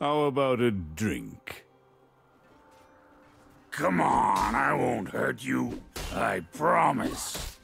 How about a drink? Come on, I won't hurt you. I promise.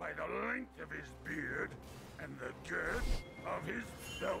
By the length of his beard and the girth of his belt.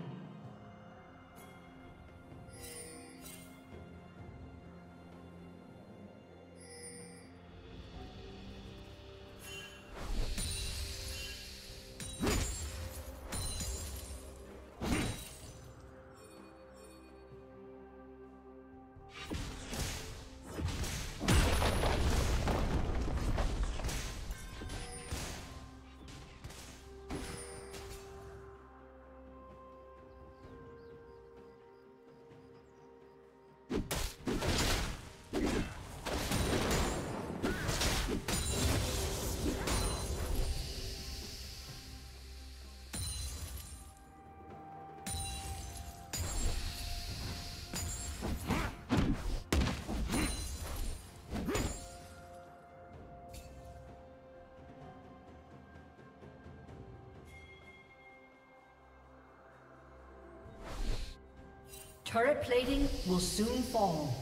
Turret plating will soon fall.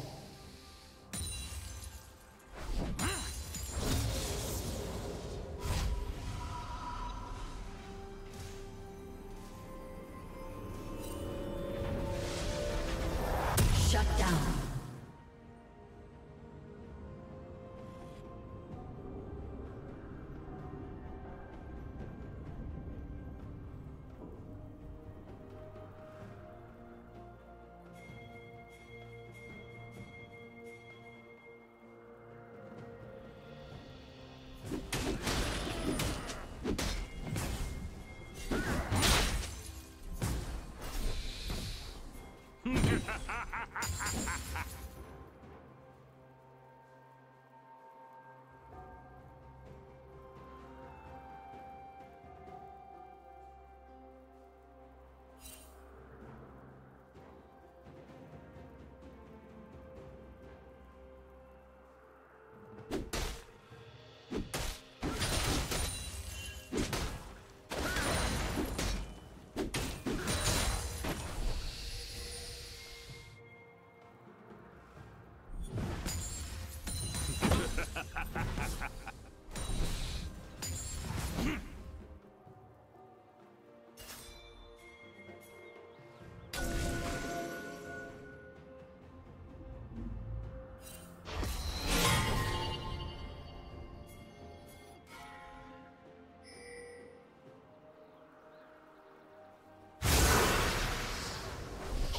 Shut down.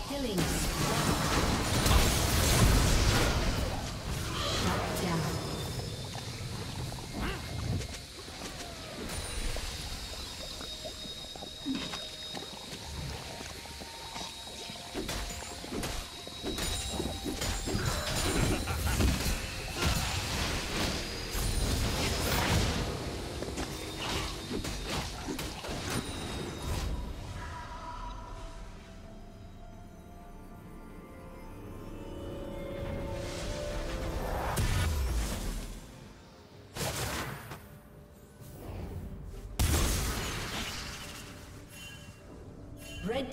Killing. Red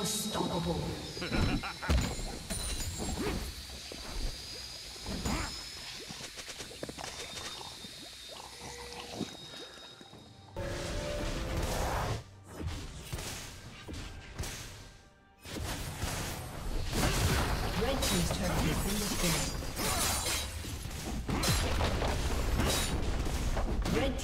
Unstoppable.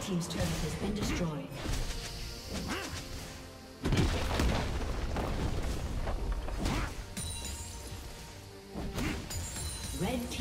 Team's turret has been destroyed. Red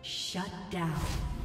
Shut down.